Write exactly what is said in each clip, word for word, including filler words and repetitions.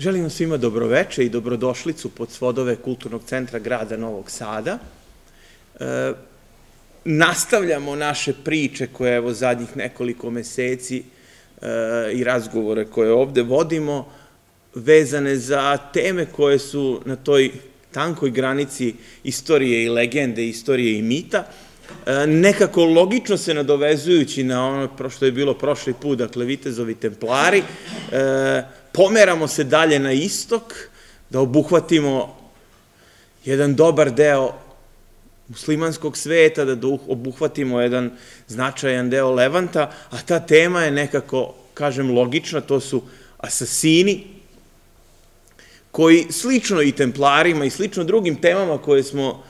Želim vam svima dobroveče i dobrodošlicu pod svodove Kulturnog centra grada Novog Sada. Nastavljamo naše priče koje, evo, zadnjih nekoliko meseci i razgovore koje ovde vodimo, vezane za teme koje su na toj tankoj granici istorije i legende, istorije i mita, nekako logično se nadovezujući na ono što je bilo prošli put, dakle, Vitezovi Templari. Pomeramo se dalje na istok, da obuhvatimo jedan dobar deo muslimanskog sveta, da obuhvatimo jedan značajan deo Levanta, a ta tema je nekako, kažem, logična, to su asasini, koji slično i templarima i slično drugim temama koje smo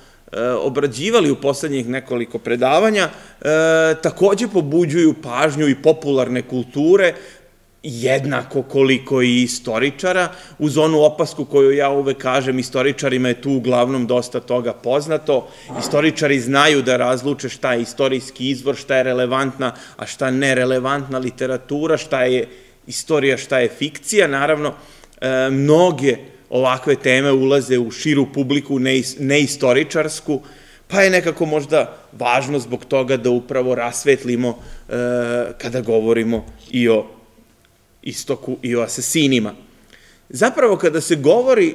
obrađivali u poslednjih nekoliko predavanja, takođe pobuđuju pažnju i popularne kulture, jednako koliko i istoričara, uz onu opasku koju ja uvek kažem, istoričarima je tu uglavnom dosta toga poznato, istoričari znaju da razluče šta je istorijski izvor, šta je relevantna, a šta nerelevantna literatura, šta je istorija, šta je fikcija. Naravno, mnoge ovakve teme ulaze u širu publiku, neistoričarsku, pa je nekako možda važno zbog toga da upravo rasvetlimo kada govorimo i o istoku i o asasinima. Zapravo, kada se govori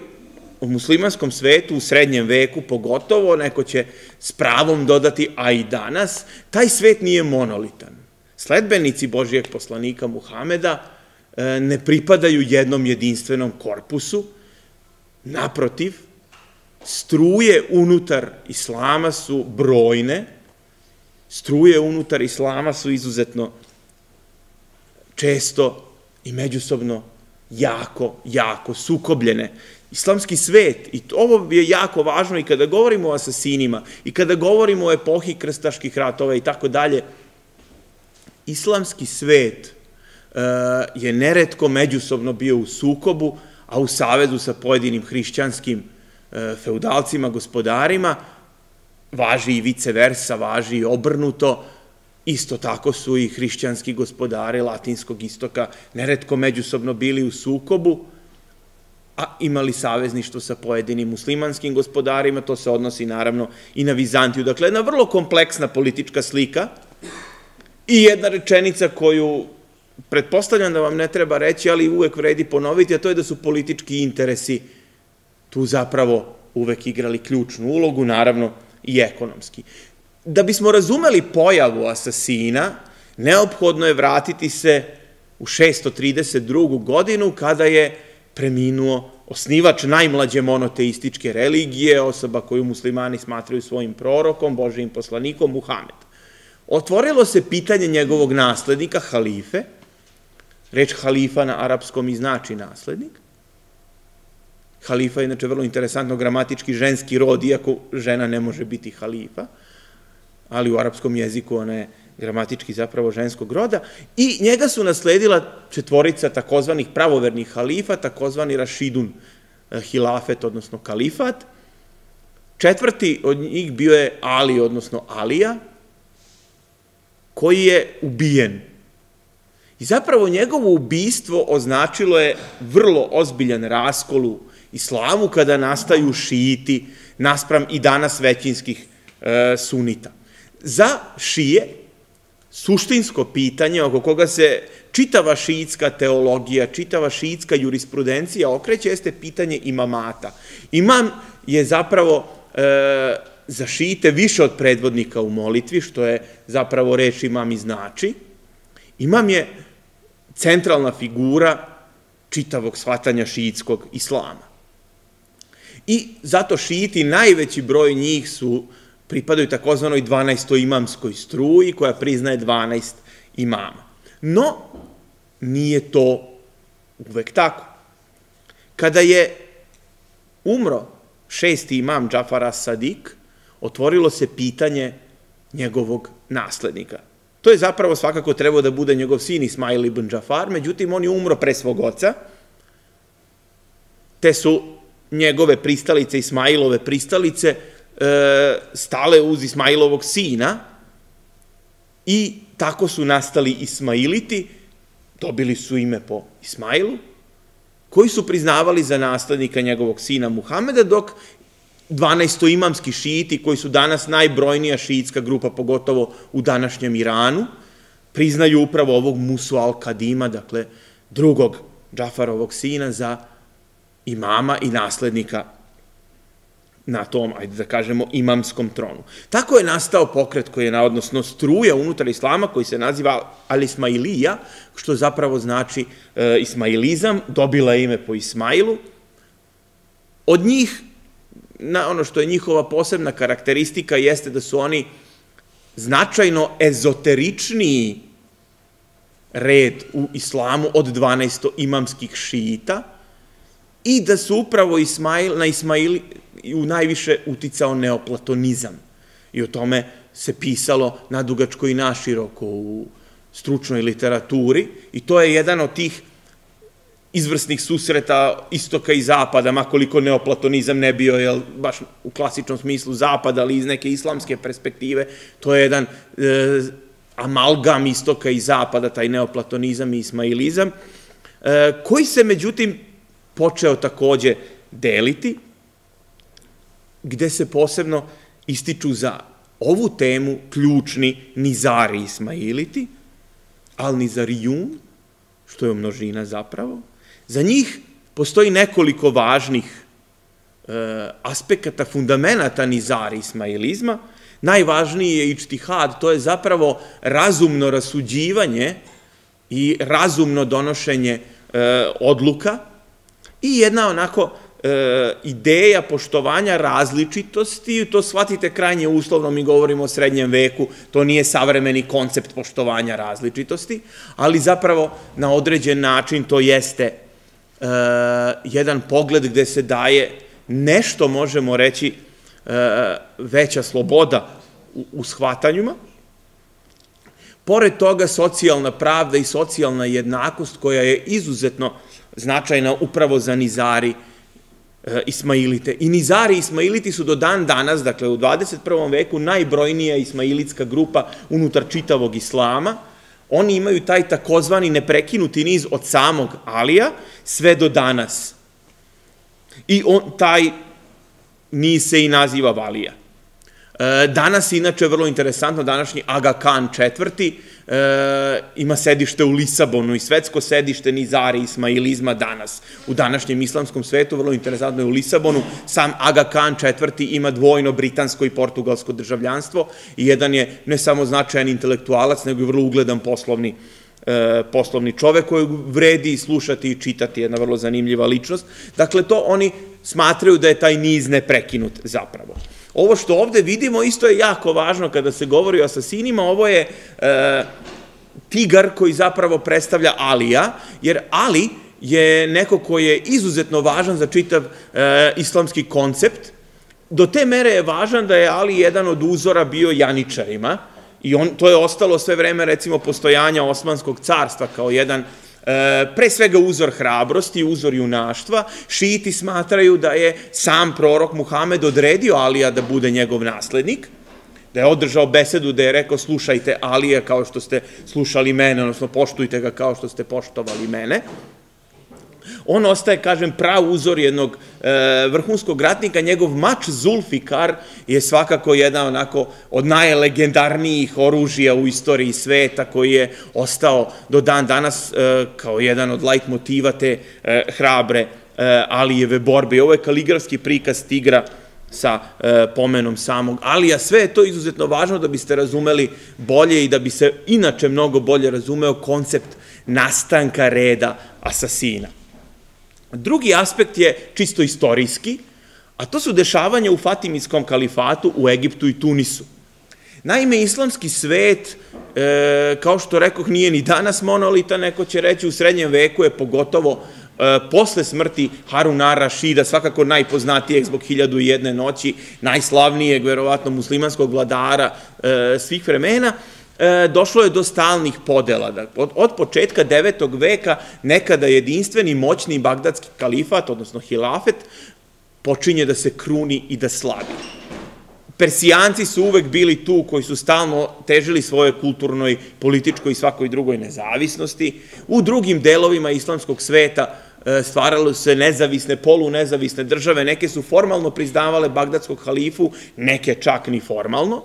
o muslimanskom svetu u srednjem veku, pogotovo, neko će s pravom dodati, a i danas, taj svet nije monolitan. Sledbenici Božijeg poslanika Muhameda ne pripadaju jednom jedinstvenom korpusu, naprotiv, struje unutar islama su brojne, struje unutar islama su izuzetno često i međusobno jako, jako sukobljene. Islamski svet, i ovo je jako važno i kada govorimo o asasinima, i kada govorimo o epohi krstaških ratova i tako dalje, islamski svet je neretko međusobno bio u sukobu, a u savezu sa pojedinim hrišćanskim feudalcima, gospodarima, važi i vice versa, važi i obrnuto. Isto tako su i hrišćanski gospodari Latinskog istoka neretko međusobno bili u sukobu, a imali savezništvo sa pojedinim muslimanskim gospodarima, to se odnosi naravno i na Vizantiju. Dakle, jedna vrlo kompleksna politička slika i jedna rečenica koju pretpostavljam da vam ne treba reći, ali uvek vredi ponoviti, a to je da su politički interesi tu zapravo uvek igrali ključnu ulogu, naravno i ekonomski. Da bismo razumeli pojavu asasina, neophodno je vratiti se u šesto trideset drugu godinu, kada je preminuo osnivač najmlađe monoteističke religije, osoba koju muslimani smatraju svojim prorokom, Božijim poslanikom, Muhamed. Otvorilo se pitanje njegovog naslednika, halife. Reč halifa na arapskom i znači naslednik. Halifa je, inače, vrlo interesantno gramatički ženski rod, iako žena ne može biti halifa, ali u arapskom jeziku ona je gramatički zapravo ženskog roda, i njega su nasledila četvorica takozvanih pravovernih halifa, takozvani Rašidun hilafet, odnosno kalifat. Četvrti od njih bio je Ali, odnosno Alija, koji je ubijen. I zapravo njegovo ubistvo označilo je vrlo ozbiljan raskol u islamu, kada nastaju šiiti naspram i danas većinskih sunita. Za šije suštinsko pitanje oko koga se čitava šiitska teologija, čitava šiitska jurisprudencija okreće, jeste pitanje imamata. Imam je zapravo za šiite više od predvodnika u molitvi, što je zapravo reč imam i znači. Imam je centralna figura čitavog shvatanja šiitskog islama. I zato šiiti, najveći broj njih su pripadaju takozvanoj dvanaestoj imamskoj struji, koja priznaje dvanaest imama. No, nije to uvek tako. Kada je umro šesti imam Džafara Sadik, otvorilo se pitanje njegovog naslednika. To je zapravo svakako trebao da bude njegov sin Ismail ibn Jafar, međutim, on je umro pre svog oca, te su njegove pristalice, Ismailove pristalice, stale uz Ismailovog sina, i tako su nastali Ismailiti, dobili su ime po Ismailu, koji su priznavali za naslednika njegovog sina Muhameda, dok dvanaestoimamski šiiti, koji su danas najbrojnija šiitska grupa, pogotovo u današnjem Iranu, priznaju upravo ovog Musu al-Kadima, dakle drugog Džafarovog sina, za imama i naslednika na tom, ajde da kažemo, imamskom tronu. Tako je nastao pokret koji je, odnosno struja unutar islama, koji se naziva Al-Ismailija, što zapravo znači ismailizam, dobila je ime po Ismailu. Od njih, ono što je njihova posebna karakteristika, jeste da su oni značajno ezoteričniji red u islamu od dvanaesto imamskih šiita i da su upravo na Ismaili u najviše uticao neoplatonizam. I o tome se pisalo nadugačko i naširoko u stručnoj literaturi i to je jedan od tih izvrsnih susreta istoka i zapada, makoliko neoplatonizam ne bio, jel, baš u klasičnom smislu zapada, ali iz neke islamske perspektive, to je jedan amalgam istoka i zapada, taj neoplatonizam i ismailizam, koji se, međutim, počeo takođe deliti, gde se posebno ističu za ovu temu ključni Nizari Ismailiti, al-Nizarijun, što je množina zapravo. Za njih postoji nekoliko važnih aspekata, fundamenata Nizari Ismailizma. Najvažniji je ičtihad, to je zapravo razumno rasuđivanje i razumno donošenje odluka i jedna onako ideja poštovanja različitosti, to shvatite krajnje uslovno, mi govorimo o srednjem veku, to nije savremeni koncept poštovanja različitosti, ali zapravo na određen način to jeste jedan pogled gde se daje nešto, možemo reći, veća sloboda u shvatanjima. Pored toga, socijalna pravda i socijalna jednakost, koja je izuzetno značajna upravo za Nizari Ismailite. I Nizari Ismailiti su do dan danas, dakle u dvadeset prvom veku, najbrojnija ismailitska grupa unutar čitavog islama. Oni imaju taj takozvani neprekinuti niz od samog Alija sve do danas. I taj niz se i naziva Valija. Danas, inače, vrlo interesantno, današnji Aga Khan četvrti ima sedište u Lisabonu i svetsko sedište Nizari Ismailizma danas. U današnjem islamskom svetu, vrlo interesantno je u Lisabonu, sam Aga Khan četvrti ima dvojno britansko i portugalsko državljanstvo i jedan je ne samo značajan intelektualac, nego i vrlo ugledan poslovni poslovni čovek kojeg vredi slušati i čitati, jedna vrlo zanimljiva ličnost. Dakle, to oni smatraju da je taj niz neprekinut zapravo. Ovo što ovde vidimo isto je jako važno kada se govori o asasinima, ovo je tigar koji zapravo predstavlja Alija, jer Ali je neko koji je izuzetno važan za čitav islamski koncept. Do te mere je važan da je Ali jedan od uzora bio janičarima, i to je ostalo sve vreme, recimo, postojanja Osmanskog carstva kao jedan, pre svega, uzor hrabrosti, uzor junaštva. Šiiti smatraju da je sam prorok Muhamed odredio Alija da bude njegov naslednik, da je održao besedu, da je rekao: slušajte Alija kao što ste slušali mene, odnosno poštujte ga kao što ste poštovali mene. On ostaje, kažem, prav uzor jednog vrhunskog ratnika. Njegov mač Zulfikar je svakako jedan onako od najlegendarnijih oružja u istoriji sveta, koji je ostao do dan danas kao jedan od lajtmotiva te hrabre Alijeve borbe. Ovo je kaligrafski prikaz tigra sa pomenom samog Alija. Sve je to izuzetno važno da biste razumeli bolje i da bi se inače mnogo bolje razumeo koncept nastanka reda asasina. Drugi aspekt je čisto istorijski, a to su dešavanja u Fatimijskom kalifatu u Egiptu i Tunisu. Naime, islamski svet, kao što rekoh, nije ni danas monolita, neko će reći u srednjem veku je, pogotovo posle smrti Haruna Rašida, svakako najpoznatijeg zbog hiljadu i jedne noći, najslavnijeg, verovatno, muslimanskog vladara svih vremena, došlo je do stalnih podela. Od početka devetog veka, nekada jedinstveni, moćni bagdadski kalifat, odnosno hilafet, počinje da se kruni i da slabi. Persijanci su uvek bili tu koji su stalno težili svojoj kulturnoj, političkoj i svakoj drugoj nezavisnosti. U drugim delovima islamskog sveta stvaralo se nezavisne, polunezavisne države, neke su formalno priznavale bagdadskog halifu, neke čak ni formalno,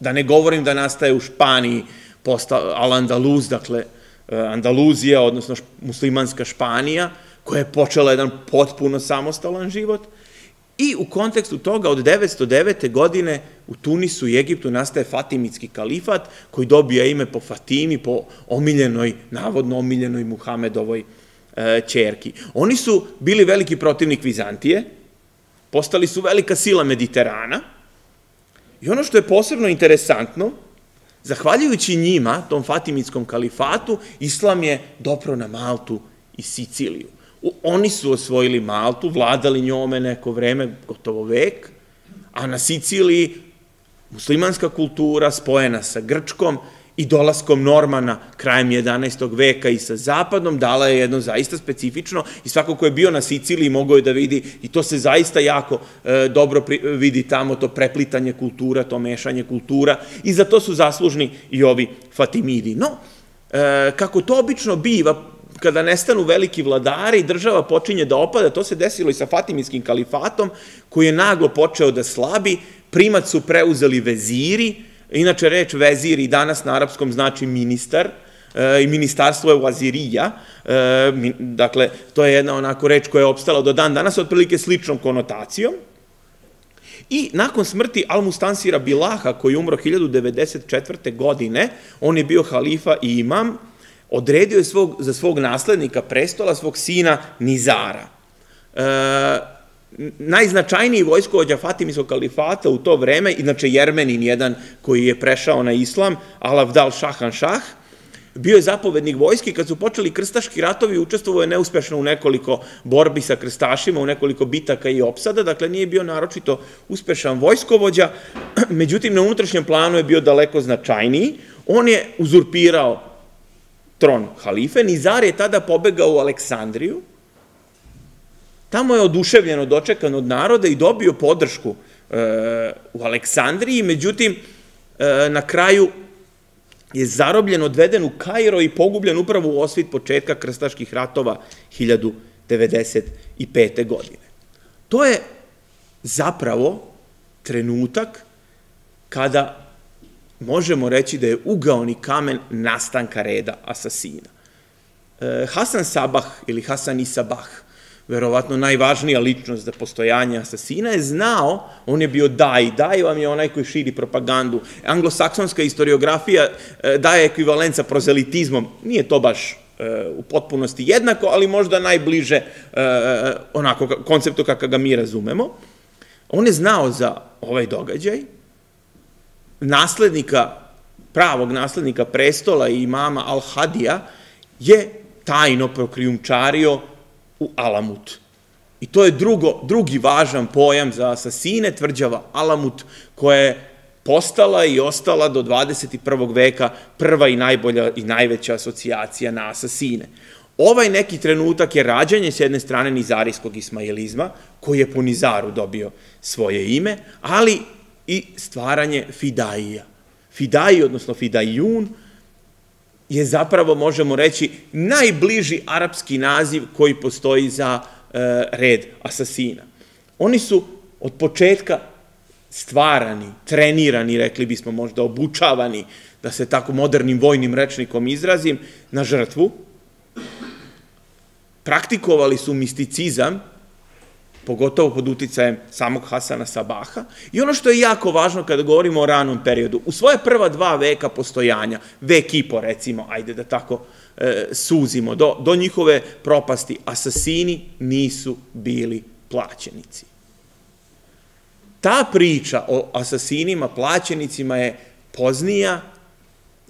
da ne govorim da nastaje u Španiji Al-Andaluz, dakle Andaluzija, odnosno muslimanska Španija, koja je počela jedan potpuno samostalan život, i u kontekstu toga od devetsto devete. godine u Tunisu i Egiptu nastaje Fatimitski kalifat, koji dobija ime po Fatimi, po omiljenoj, navodno omiljenoj Muhamedovoj ćerki. Oni su bili veliki protivnik Vizantije, postali su velika sila Mediterana, i ono što je posebno interesantno, zahvaljujući njima, tom Fatimitskom kalifatu, islam je dopro na Maltu i Siciliju. Oni su osvojili Maltu, vladali njome neko vreme, gotovo vek, a na Siciliji muslimanska kultura spojena sa grčkom i dolaskom Normana krajem jedanaestog. veka i sa zapadom dala je jedno zaista specifično, i svako ko je bio na Siciliji mogao je da vidi, i to se zaista jako dobro vidi tamo, to preplitanje kultura, to mešanje kultura, i za to su zaslužni i ovi Fatimidi. No, kako to obično biva, kada nestanu veliki vladari, država počinje da opada, to se desilo i sa Fatimijskim kalifatom, koji je naglo počeo da slabi, primat su preuzeli veziri, inače reč veziri danas na arapskom znači ministar, i ministarstvo je vazirija, dakle, to je jedna onako reč koja je opstala do dan danas, otprilike sličnom konotacijom, i nakon smrti Al-Mustansira Bilaha, koji je umro hiljadu devedeset četvrte. godine, on je bio halifa i imam, odredio je za svog naslednika prestola, svog sina Nizara. Najznačajniji vojskovođa Fatimijskog kalifata u to vreme, inače Jermenin jedan koji je prešao na islam, Al-Avdal Šahan Šah, bio je zapovednik vojski. Kad su počeli krstaški ratovi, učestvovao je neuspešno u nekoliko borbi sa krstašima, u nekoliko bitaka i opsada, dakle nije bio naročito uspešan vojskovođa, međutim na unutrašnjem planu je bio daleko značajniji. On je uzurpirao tron halife. Nizar je tada pobegao u Aleksandriju, tamo je oduševljeno dočekan od naroda i dobio podršku u Aleksandriji, međutim, na kraju je zarobljen, odveden u Kairo i pogubljen upravo u osvit početka krstaških ratova hiljadu devedeset pete. godine. To je zapravo trenutak kada možemo reći da je ugaoni kamen nastanka reda asasina. Hasan Sabah ili Hasan Sabah, verovatno najvažnija ličnost za postojanje asasina, je znao, on je bio daj, daj vam je onaj koji širi propagandu. Anglosaksonska historiografija daje ekvivalent sa prozelitizmom, nije to baš u potpunosti jednako, ali možda najbliže onako konceptu kako ga mi razumemo. On je znao za ovaj događaj, naslednika, pravog naslednika prestola i imama Al-Hadija je tajno prokrijumčario u Alamut. I to je drugi važan pojam za asasine, tvrđava Alamut, koja je postala i ostala do dvadeset prvog. veka prva i najbolja i najveća asocijacija na asasine. Ovaj neki trenutak je rađanje s jedne strane nizarijskog ismailizma, koji je po Nizaru dobio svoje ime, ali i stvaranje fidaija. Fidaij, odnosno fidaijun, je zapravo, možemo reći, najbliži arapski naziv koji postoji za red asasina. Oni su od početka stvarani, trenirani, rekli bismo možda obučavani, da se tako modernim vojnim rečnikom izrazim, na žrtvu. Praktikovali su misticizam, pogotovo pod uticajem samog Hasana Sabaha. I ono što je jako važno kada govorimo o ranom periodu, u svoje prva dva veka postojanja, vek i po recimo, ajde da tako suzimo, do njihove propasti, asasini nisu bili plaćenici. Ta priča o asasinima, plaćenicima je poznija,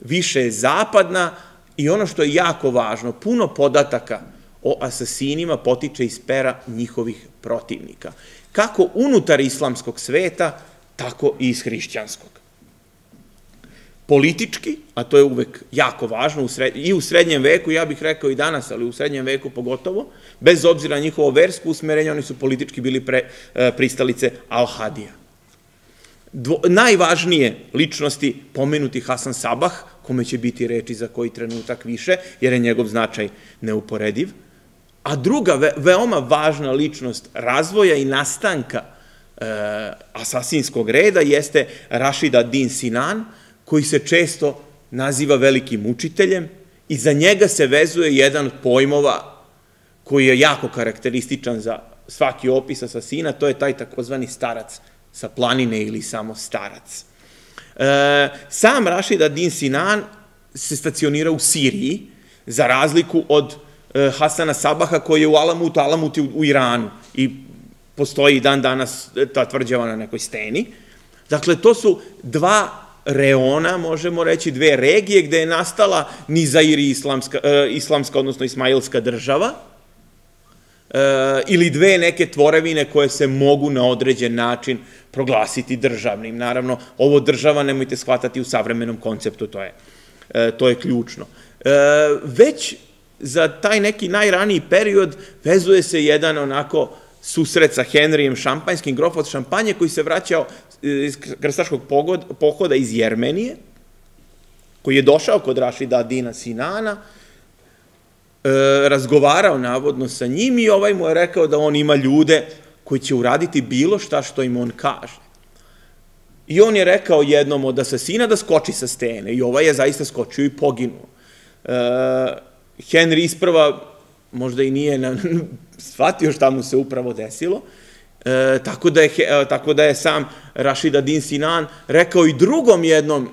više je zapadna, i ono što je jako važno, puno podataka o asasinima potiče iz pera njihovih protivnika. Kako unutar islamskog sveta, tako i iz hrišćanskog. Politički, a to je uvek jako važno, i u srednjem veku, ja bih rekao i danas, ali u srednjem veku pogotovo, bez obzira na njihovo versko usmerenje, oni su politički bili pristalice Al-Hadija. Najvažnije ličnosti pomenuti Hasan Sabah, kome će biti reči za koji trenutak više, jer je njegov značaj neuporediv, A druga, veoma važna ličnost razvoja i nastanka asasinskog reda jeste Rašid ad-Din Sinan, koji se često naziva velikim učiteljem i za njega se vezuje jedan od pojmova koji je jako karakterističan za svaki opis asasina, to je taj takozvani starac sa planine ili samo starac. Sam Rašid ad-Din Sinan se stacionira u Siriji, za razliku od Hasana Sabaha koji je u Alamutu, Alamut je u Iranu i postoji i dan danas ta tvrđava na nekoj steni. Dakle, to su dva reona, možemo reći, dve regije gde je nastala Nizari islamska, odnosno ismailska država, ili dve neke tvorevine koje se mogu na određen način proglasiti državnim. Naravno, ovo država nemojte shvatati u savremenom konceptu, to je ključno. Već za taj neki najraniji period vezuje se jedan onako susret sa Henrijem Šampanjskim, grof od Šampanje, koji se vraćao iz krstaškog pohoda iz Jermenije, koji je došao kod Rašida ad-Dina Sinana, razgovarao navodno sa njim i ovaj mu je rekao da on ima ljude koji će uraditi bilo šta što im on kaže. I on je rekao jednom od asasina da skoči sa stene i ovaj je zaista skočio i poginuo. Henrij isprva možda i nije shvatio šta mu se upravo desilo, tako da je sam Rašid ad-Din Sinan rekao i drugom jednom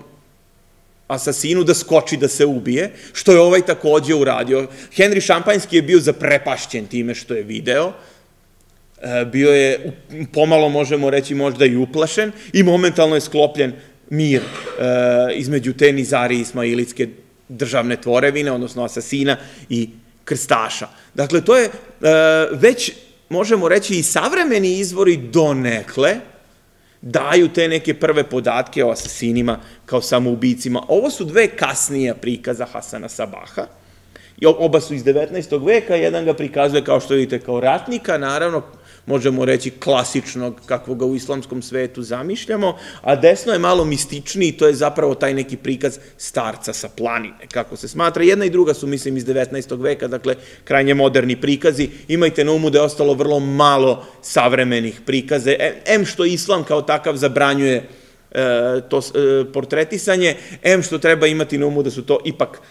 asasinu da skoči da se ubije, što je ovaj takođe uradio. Henrij Šampanski je bio zaprepašćen time što je video, bio je pomalo, možemo reći, možda i uplašen i momentalno je sklopljen mir između te Nizari Ismailitske državne tvorevine, odnosno asasina i krstaša. Dakle, to je već, možemo reći, i savremeni izvori donekle daju te neke prve podatke o asasinima kao samoubicima. Ovo su dve kasnije prikaza Hasana Sabaha. Oba su iz devetnaestog veka, jedan ga prikazuje, kao što vidite, kao ratnika, naravno, možemo reći klasičnog, kako ga u islamskom svetu zamišljamo, a desno je malo mističniji, to je zapravo taj neki prikaz starca sa planine, kako se smatra. Jedna i druga su, mislim, iz devetnaestog veka, dakle, krajnje moderni prikazi. Imajte na umu da je ostalo vrlo malo savremenih prikaze, em što islam kao takav zabranjuje to portretisanje, em što treba imati na umu da su to ipak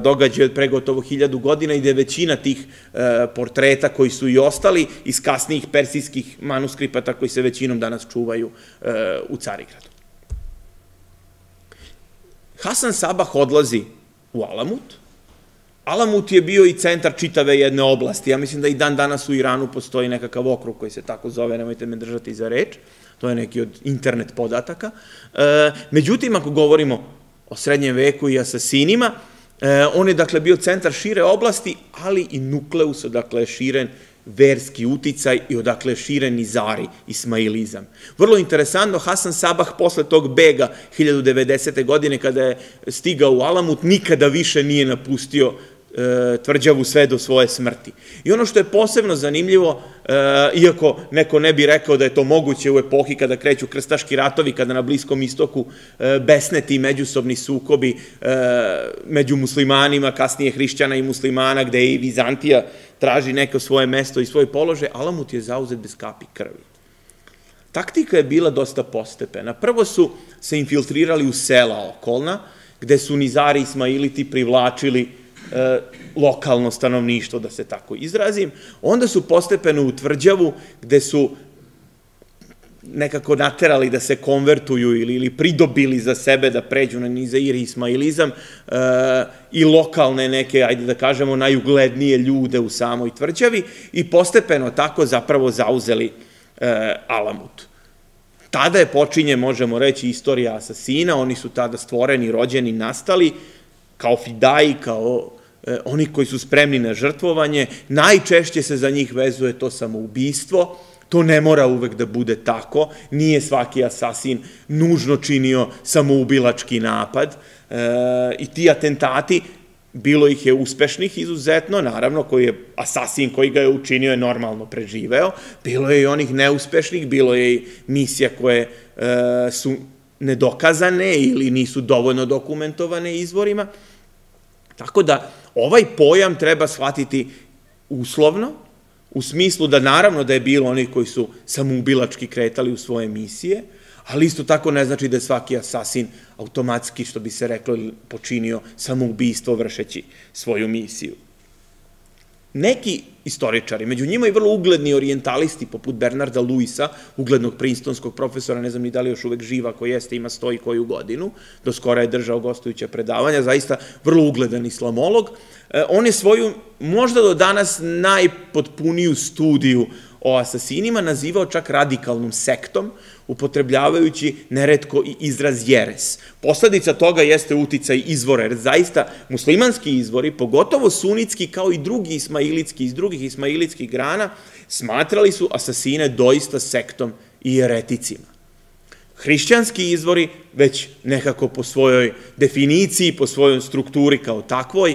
događaje od pregotovo hiljadu godina i da je većina tih portreta koji su i ostali iz kasnijih persijskih manuskripata koji se većinom danas čuvaju u Carigradu. Hasan Sabah odlazi u Alamut. Alamut je bio i centar čitave jedne oblasti. Ja mislim da i dan danas u Iranu postoji nekakav okrug koji se tako zove, nemojte me držati za reč. To je neki od internet podataka. Međutim, ako govorimo o srednjem veku i asasinima, on je, dakle, bio centar šire oblasti, ali i nukleus, odakle je širen verski uticaj i odakle je širen nizari, ismailizam. Vrlo interesantno, Hasan Sabah posle tog bega hiljadu devedesete godine, kada je stigao u Alamut, nikada više nije napustio tvrđavu sve do svoje smrti. I ono što je posebno zanimljivo, iako neko ne bi rekao da je to moguće u epohi kada kreću krstaški ratovi, kada na Bliskom istoku besne ti međusobni sukobi među muslimanima, kasnije hrišćana i muslimana, gde i Vizantija traži neko svoje mesto i svoj položaj, Alamut je zauzet bez kapi krvi. Taktika je bila dosta postepena. Prvo su se infiltrirali u sela okolna, gde su Nizari Ismailiti privlačili lokalno stanovništvo, da se tako izrazim. Onda su postepeno u tvrđavu, gde su nekako naterali da se konvertuju ili pridobili za sebe da pređu na nizairi ismailizam i lokalne neke, ajde da kažemo, najuglednije ljude u samoj tvrđavi i postepeno tako zapravo zauzeli Alamut. Tada je počinje, možemo reći, istorija asasina. Oni su tada stvoreni, rođeni, nastali kao fidaji, kao oni koji su spremni na žrtvovanje. Najčešće se za njih vezuje to samoubistvo. To ne mora uvek da bude tako. Nije svaki asasin nužno činio samoubilački napad. I ti atentati, bilo ih je uspešnih izuzetno, naravno, koji je asasin koji ga je učinio je normalno preživeo. Bilo je i onih neuspešnih, bilo je i misija koje su nedokazane ili nisu dovoljno dokumentovane izvorima. Tako da ovaj pojam treba shvatiti uslovno, u smislu da naravno da je bilo onih koji su samoubilački kretali u svoje misije, ali isto tako ne znači da je svaki asasin automatski, što bi se reklo, počinio samoubistvo vršeći svoju misiju. Neki istoričari, među njima i vrlo ugledni orijentalisti, poput Bernarda Luisa, uglednog prinstonskog profesora, ne znam ni da li još uvek živa, koji jeste, ima sto i koju godinu, do skora je držao gostujuća predavanja, zaista vrlo ugledan islamolog, on je svoju, možda do danas, najpotpuniju studiju o asasinima nazivao čak radikalnom sektom, upotrebljavajući neretko i izraz jeres. Posledica toga jeste uticaj izvora, jer zaista muslimanski izvori, pogotovo sunitski kao i drugi ismailitski, iz drugih ismailitskih grana, smatrali su asasine doista sektom i jereticima. Hrišćanski izvori, već nekako po svojoj definiciji, po svojoj strukturi kao takvoj,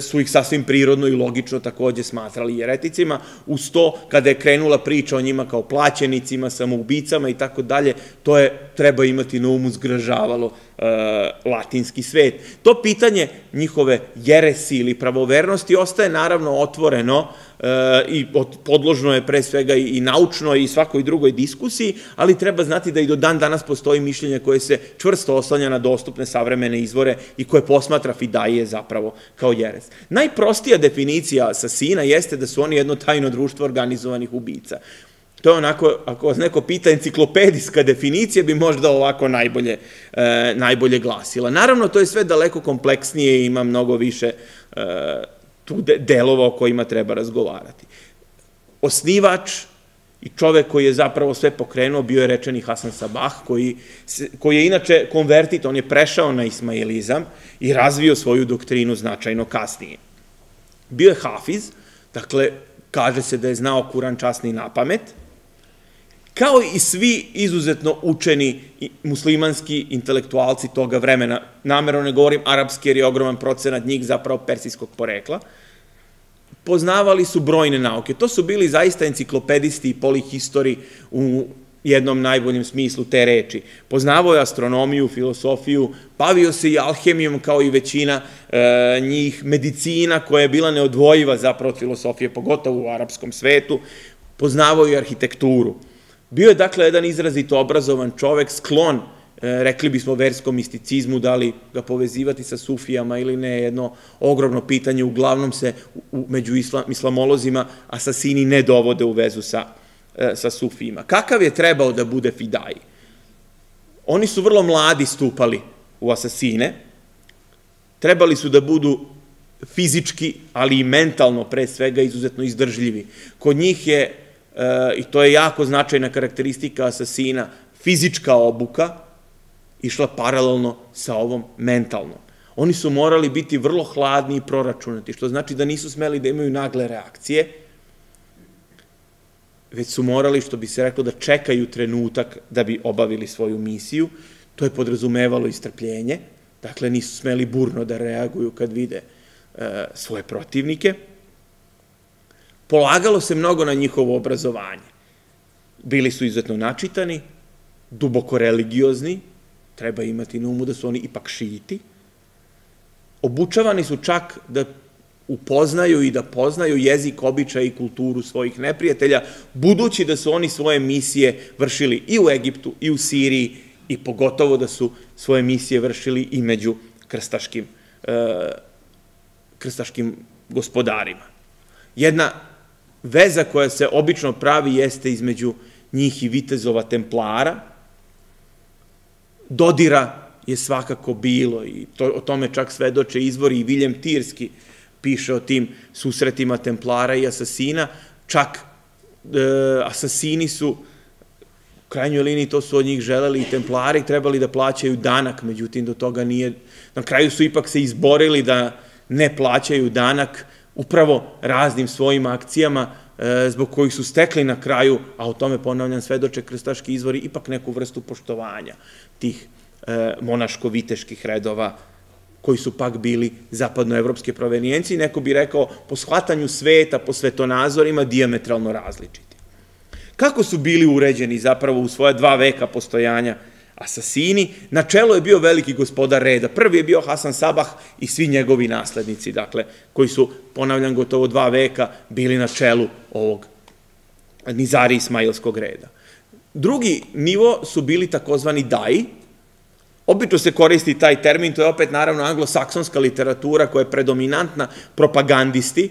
su ih sasvim prirodno i logično takođe smatrali jereticima. Uz to, kada je krenula priča o njima kao plaćenicima, samoubicama i tako dalje, to je, treba imati na umu, zgražavalo latinski svet. To pitanje njihove jeresi ili pravovernosti ostaje naravno otvoreno i podložno je pre svega i naučnoj i svakoj drugoj diskusiji, ali treba znati da i do dan danas postoji mišljenje koje se čvrsto oslanja na dostupne savremene izvore i koje posmatra fidaije zapravo kao jeres. Najprostija definicija asasina jeste da su oni jedno tajno društvo organizovanih ubica. To je onako, ako vas neko pita, enciklopedijska definicija bi možda ovako najbolje glasila. Naravno, to je sve daleko kompleksnije i ima mnogo više tu delova o kojima treba razgovarati. Osnivač i čovek koji je zapravo sve pokrenuo bio je rečeni Hasan Sabah, koji je inače konvertit, on je prešao na ismailizam i razvio svoju doktrinu značajno kasnije. Bio je hafiz, dakle, kaže se da je znao Kuran časni na pamet, kao i svi izuzetno učeni muslimanski intelektualci toga vremena. Namerno ne govorim arapski, jer je ogroman procenat njih zapravo persijskog porekla. Poznavali su brojne nauke. To su bili zaista enciklopedisti i polihistori u jednom najboljem smislu te reči. Poznavao je astronomiju, filosofiju, bavio se i alhemijom kao i većina njih, medicina koja je bila neodvojiva zapravo od filosofije, pogotovo u arapskom svetu. Poznavao je arhitekturu. Bio je dakle jedan izrazito obrazovan čovek, sklon, rekli bismo, verskom misticizmu, da li ga povezivati sa sufijama ili ne, jedno ogromno pitanje. Uglavnom se među islamolozima asasini ne dovode u vezu sa sufijima. Kakav je trebao da bude fidaji? Oni su vrlo mladi stupali u asasine, trebali su da budu fizički, ali i mentalno pre svega izuzetno izdržljivi. Kod njih je, i to je jako značajna karakteristika asasina, fizička obuka išla paralelno sa ovom mentalnom. Oni su morali biti vrlo hladni i proračunati, što znači da nisu smeli da imaju nagle reakcije, već su morali, što bi se reklo, da čekaju trenutak da bi obavili svoju misiju. To je podrazumevalo i strpljenje, dakle nisu smeli burno da reaguju kad vide svoje protivnike. Polagalo se mnogo na njihovo obrazovanje. Bili su izuzetno načitani, duboko religiozni, treba imati na umu da su oni ipak šijiti. Obučavani su čak da upoznaju i da poznaju jezik, običaj i kulturu svojih neprijatelja, budući da su oni svoje misije vršili i u Egiptu, i u Siriji, i pogotovo da su svoje misije vršili i među krstaškim gospodarima. Jedna veza koja se obično pravi jeste između njih i Vitezova Templara. Dodira je svakako bilo i o tome čak svedoče izvori i Viljem Tirski piše o tim susretima Templara i asasina. Čak asasini su, u krajnjoj liniji to su od njih želeli i Templari, trebali da plaćaju danak, međutim do toga nije, na kraju su ipak se izborili da ne plaćaju danak upravo raznim svojim akcijama, zbog kojih su stekli na kraju, a o tome ponavljam svedoče krstaški izvori, ipak neku vrstu poštovanja tih monaško-viteških redova koji su pak bili zapadnoevropske provenijencije i neko bi rekao po shvatanju sveta, po svetonazorima dijametralno različiti. Kako su bili uređeni zapravo u svoja dva veka postojanja asasini. Na čelu je bio veliki gospodar reda. Prvi je bio Hasan Sabah i svi njegovi naslednici, dakle, koji su, ponavljam, gotovo dva veka bili na čelu ovog Nizari Ismailskog reda. Drugi nivo su bili takozvani daji. Obično se koristi taj termin, to je opet naravno anglosaksonska literatura koja je predominantna, propagandisti.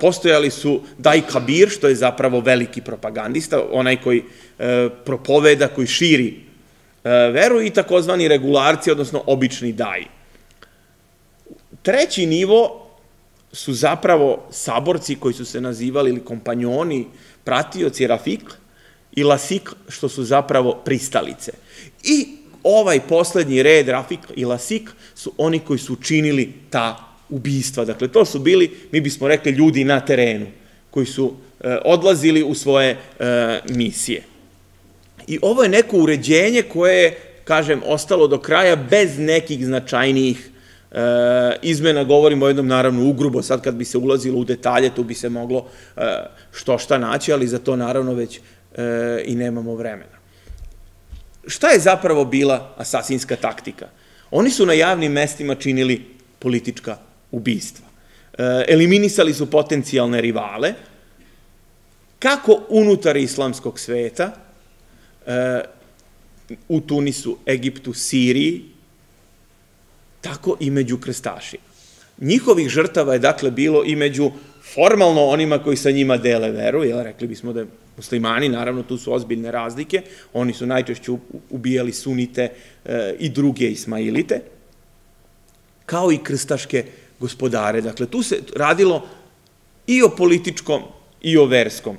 Postojali su daj kabir, što je zapravo veliki propagandista, onaj koji propoveda, koji širi veru, i takozvani regularci, odnosno obični daj. Treći nivo su zapravo saborci koji su se nazivali ili kompanjoni, pratioci, rafik i lasik, što su zapravo pristalice. I ovaj poslednji red, rafik i lasik, su oni koji su činili ta ubistva. Dakle, to su bili, mi bismo rekli, ljudi na terenu, koji su odlazili u svoje misije. I ovo je neko uređenje koje je, kažem, ostalo do kraja bez nekih značajnijih izmena. Govorimo o jednom, naravno, ugrubo. Sad kad bi se ulazilo u detalje, tu bi se moglo što šta naći, ali za to, naravno, već i nemamo vremena. Šta je zapravo bila asasinska taktika? Oni su na javnim mestima činili politička ubistva. Eliminisali su potencijalne rivale, kako unutar islamskog sveta, u Tunisu, Egiptu, Siriji, tako i među krstašima. Njihovih žrtava je, dakle, bilo i među formalno onima koji sa njima dele veru, jer rekli bismo da je muslimani, naravno tu su ozbiljne razlike, oni su najčešće ubijali sunite i druge ismailite, kao i krstaške gospodare. Dakle, tu se radilo i o političkom i o verskom,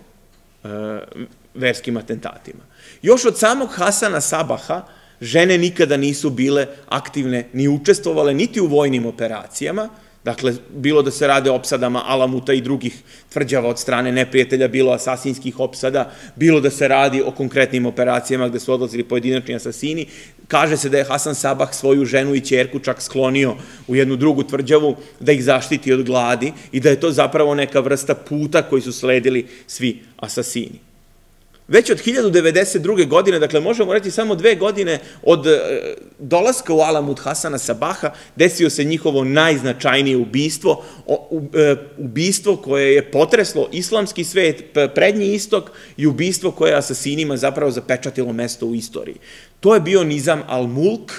verskim atentatima. Još od samog Hasana Sabaha žene nikada nisu bile aktivne, ni učestvovale, niti u vojnim operacijama, dakle, bilo da se rade o opsadama Alamuta i drugih tvrđava od strane neprijatelja, bilo asasinskih opsada, bilo da se radi o konkretnim operacijama gde su odlazili pojedinačni asasini. Kaže se da je Hasan Sabah svoju ženu i ćerku čak sklonio u jednu drugu tvrđavu da ih zaštiti od gladi i da je to zapravo neka vrsta puta koji su sledili svi asasini. Već od hiljadu devedeset druge. godine, dakle možemo reći samo dve godine od dolaska u Alamut Hasana Sabaha, desio se njihovo najznačajnije ubistvo, ubistvo koje je potreslo islamski svet, prednji istok, i ubistvo koje je asasinima zapravo zapečatilo mesto u istoriji. To je bio Nizam al-Mulk,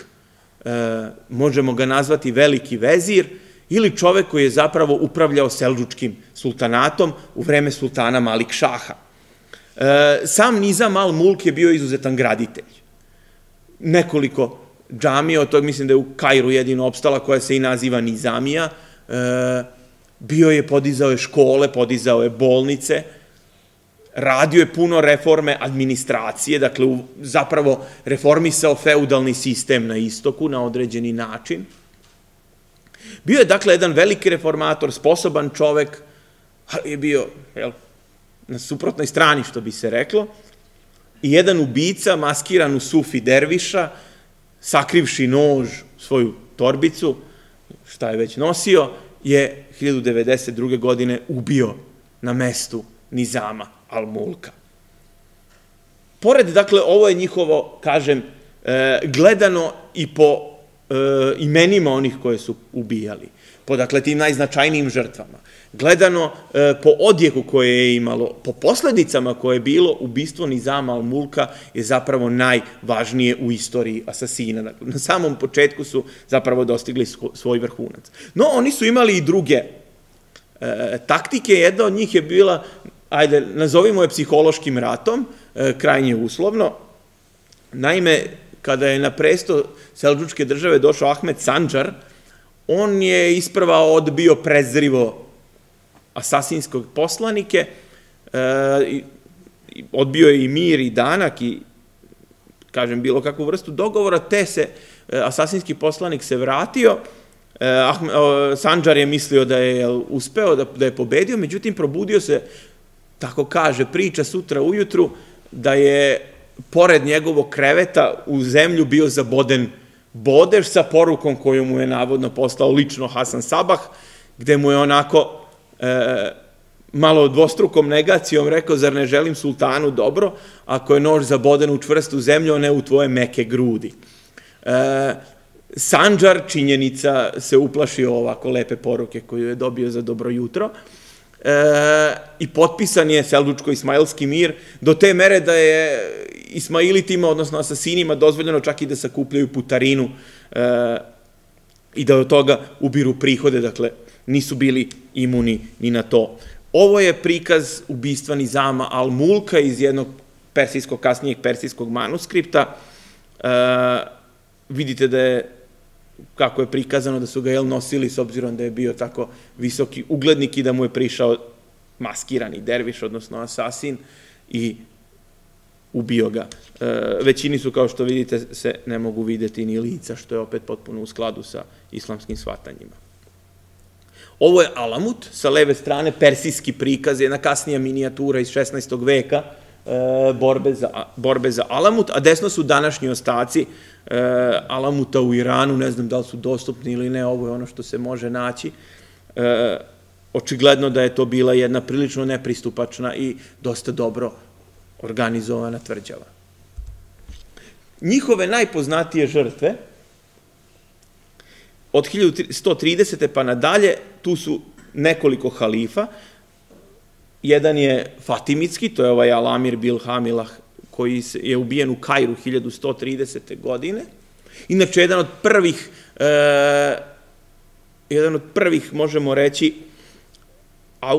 možemo ga nazvati veliki vezir, ili čovek koji je zapravo upravljao seldžučkim sultanatom u vreme sultana Malik Šaha. Sam Nizam al-Mulk je bio izuzetan graditelj. Nekoliko džamija, od toga mislim da je u Kairu jedino opstala, koja se i naziva Nizamija, bio je, podizao je škole, podizao je bolnice, radio je puno reforme administracije, dakle zapravo reformisao feudalni sistem na istoku na određeni način. Bio je dakle jedan veliki reformator, sposoban čovek, ali je bio, jel, na suprotnoj strani, što bi se reklo, i jedan ubica maskiran u sufi derviša, sakrivši nož u svoju torbicu, šta je već nosio, je hiljadu devedeset druge. godine ubio na mestu Nizama al-Mulka. Pored, dakle, ovo je njihovo, kažem, gledano i po imenima onih koje su ubijali, po, dakle, tim najznačajnijim žrtvama, gledano po odjeku koje je imalo, po posledicama koje je bilo, ubistvo Nizama al-Mulka je zapravo najvažnije u istoriji asasina. Na samom početku su zapravo dostigli svoj vrhunac. No, oni su imali i druge taktike. Jedna od njih je bila, ajde, nazovimo je psihološkim ratom, krajnje uslovno. Naime, kada je na presto seldžučke države došao Ahmed Sanđar, on je isprva odbio prezrivo asasinskog poslanike, odbio je i mir i danak i, kažem, bilo kakvu vrstu dogovora, te se asasinski poslanik se vratio. Sanđar je mislio da je uspeo, da je pobedio, međutim probudio se, tako kaže priča, sutra ujutru, da je pored njegovog kreveta u zemlju bio zaboden bodež sa porukom koju mu je navodno poslao lično Hasan Sabah, gde mu je onako malo dvostrukom negacijom rekao, zar ne želim sultanu dobro, ako je nož zaboden u čvrstu zemlju, a ne u tvoje meke grudi. Sanđar, činjenica, se uplašio ovako lepe poruke koju je dobio za dobro jutro i potpisan je Selđučko-Ismailski mir do te mere da je Ismailitima, odnosno asasinima, dozvoljeno čak i da sakupljaju putarinu i da od toga ubiru prihode, dakle, nisu bili imuni ni na to. Ovo je prikaz ubistva Nizama al-Mulka iz jednog persijskog, kasnijeg persijskog manuskripta. Vidite da je, kako je prikazano, da su ga nosili s obzirom da je bio tako visoki uglednik i da mu je prišao maskirani derviš, odnosno asasin, i ubio ga. Većini su, kao što vidite, se ne mogu videti ni lica, što je opet potpuno u skladu sa islamskim shvatanjima. Ovo je Alamut, sa leve strane persijski prikaz, jedna kasnija minijatura iz šesnaestog veka, borbe za Alamut, a desno su današnji ostaci Alamuta u Iranu, ne znam da li su dostupni ili ne, ovo je ono što se može naći. Očigledno da je to bila jedna prilično nepristupačna i dosta dobro organizovana tvrđava. Njihove najpoznatije žrtve, od hiljadu sto tridesete. pa nadalje, tu su nekoliko halifa. Jedan je Fatimitski, to je ovaj Alamir Bilhamilah, koji je ubijen u Kairu hiljadu sto tridesete. godine. Inače, jedan od prvih, jedan od prvih, možemo reći,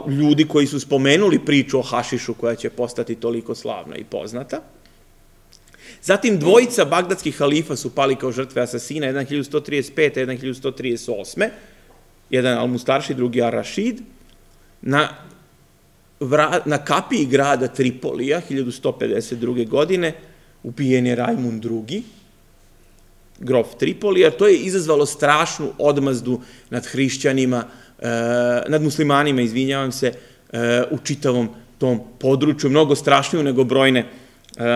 ljudi koji su spomenuli priču o hašišu, koja će postati toliko slavna i poznata. Zatim dvojica bagdadskih halifa su pali kao žrtve asasina, jedan hiljadu sto trideset pete. jedan hiljadu sto trideset osme. Jedan al-Mustarši, drugi al-Rašid. Na kapiji grada Tripolija hiljadu sto pedeset druge. godine ubijen je Raimund drugi, grof Tripolija. To je izazvalo strašnu odmazdu nad hrišćanima, nad muslimanima, izvinjavam se, u čitavom tom području. Mnogo strašniju nego brojne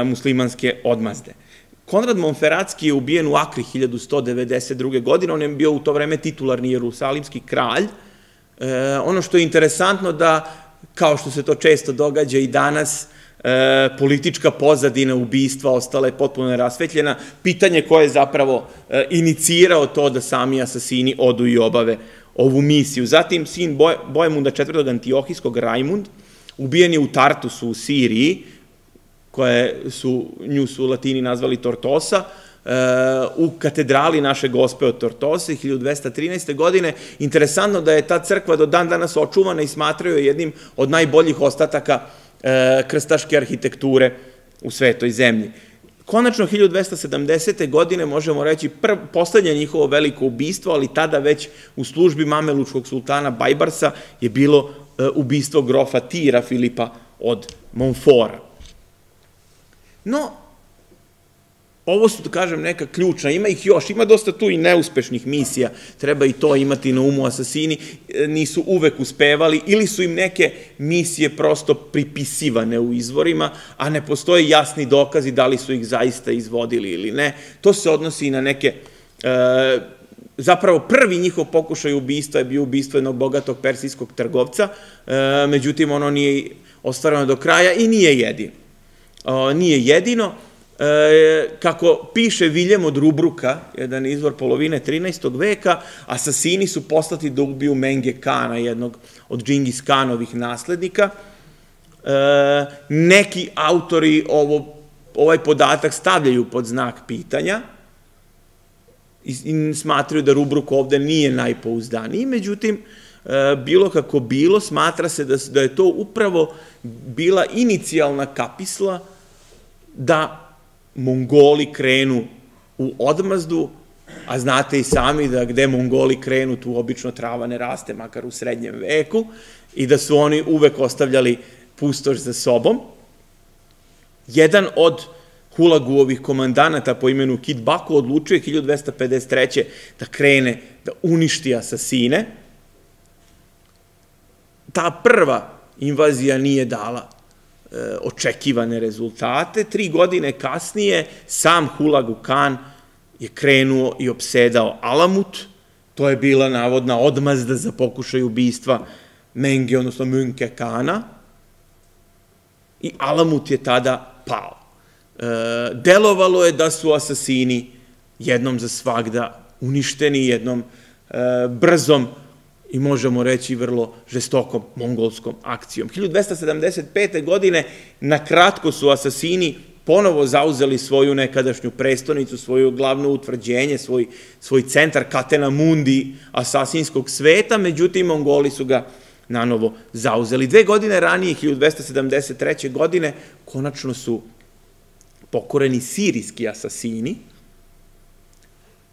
muslimanske odmazde. Konrad Monferacki je ubijen u Akri hiljadu sto devedeset druge. godine, on je bio u to vreme titularni jerusalimski kralj. Ono što je interesantno da, kao što se to često događa i danas, politička pozadina ubistva ostala je potpuno nerasvetljena. Pitanje ko je zapravo inicirao to da sami asasini odu i obave ovu misiju. Zatim, sin Bojemunda četvrtog antiohijskog, Raimund, ubijen je u Tartusu u Siriji, koje su, nju su Latini nazvali Tortosa, u katedrali naše Gospe od Tortose hiljadu dvesta trinaeste. godine. Interesantno da je ta crkva do dan danas očuvana i smatraju je jednim od najboljih ostataka krstaške arhitekture u svetoj zemlji. Konačno, hiljadu dvesta sedamdesete. godine, možemo reći, poslednje njihovo veliko ubistvo, ali tada već u službi mamelučkog sultana Bajbarsa, je bilo ubistvo grofa Tira Filipa od Monfora. No, ovo su, da kažem, neka ključna, ima ih još, ima dosta tu i neuspešnih misija, treba i to imati na umu, asasini nisu uvek uspevali, ili su im neke misije prosto pripisivane u izvorima, a ne postoje jasni dokazi da li su ih zaista izvodili ili ne. To se odnosi i na neke, zapravo prvi njihov pokušaj ubistva je bio ubistvo jednog bogatog persijskog trgovca, međutim ono nije ostvareno do kraja i nije jedino. Nije jedino, kako piše Viljem od Rubruka, jedan izvor polovine trinaestog veka, asasini su poslati da ubiju Möngke Kana, jednog od Džingis Kanovih naslednika. Neki autori ovaj podatak stavljaju pod znak pitanja i smatraju da Rubruk ovde nije najpouzdaniji, međutim, bilo kako bilo, smatra se da je to upravo bila inicijalna kapisla da Mongoli krenu u odmazdu, a znate i sami da gde Mongoli krenu, tu obično trava ne raste, makar u srednjem veku, i da su oni uvek ostavljali pustoš za sobom. Jedan od Hulaguovih komandanata po imenu Kitbaku odlučuje hiljadu dvesta pedeset treće. da krene da uništi asasine. Ta prva invazija nije dala očekivane rezultate. Tri godine kasnije sam Hulagu kan je krenuo i opsedao Alamut. To je bila navodna odmazda za pokušaj ubistva Menge, odnosno Möngke Kana, i Alamut je tada pao. Delovalo je da su asasini jednom za svagda uništeni, jednom brzom i možemo reći vrlo žestokom mongolskom akcijom. hiljadu dvesta sedamdeset pete. godine na kratko su asasini ponovo zauzeli svoju nekadašnju prestonicu, svoju glavno utvrđenje, svoj centar Katena Mundi asasinskog sveta, međutim Mongoli su ga nanovo zauzeli. Dve godine ranije, hiljadu dvesta sedamdeset treće. godine, konačno su pokoreni sirijski asasini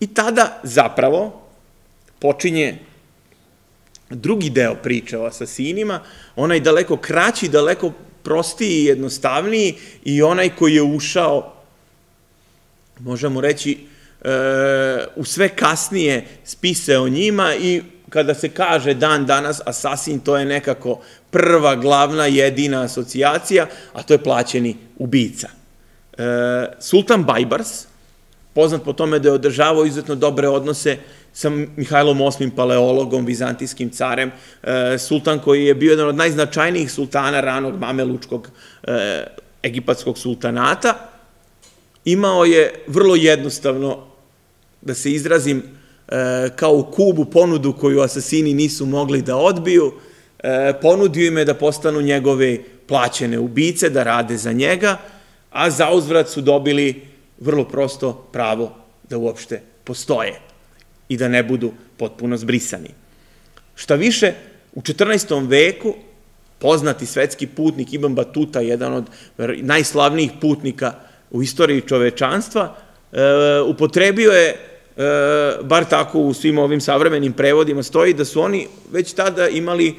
i tada zapravo počinje drugi deo priče o asasinima, onaj daleko kraći, daleko prostiji i jednostavniji i onaj koji je ušao, možemo reći, u sve kasnije spise o njima i kada se kaže dan danas asasin, to je nekako prva, glavna, jedina asocijacija, a to je plaćeni ubica. Sultan Baybars, poznat po tome da je održavao izuzetno dobre odnose sa Mihajlom Osmim Paleologom, vizantijskim carem, sultan koji je bio jedan od najznačajnijih sultana ranog mamelučkog egipatskog sultanata, imao je vrlo jednostavno, da se izrazim, kao u Kubu ponudu koju asasini nisu mogli da odbiju, ponudio im je da postanu njegove plaćene ubice, da rade za njega, a zauzvrat su dobili vrlo prosto pravo da uopšte postoje i da ne budu potpuno zbrisani. Šta više, u četrnaestom. veku poznati svetski putnik Ibn Batuta, jedan od najslavnijih putnika u istoriji čovečanstva, upotrebio je, bar tako u svim ovim savremenim prevodima stoji, da su oni već tada imali,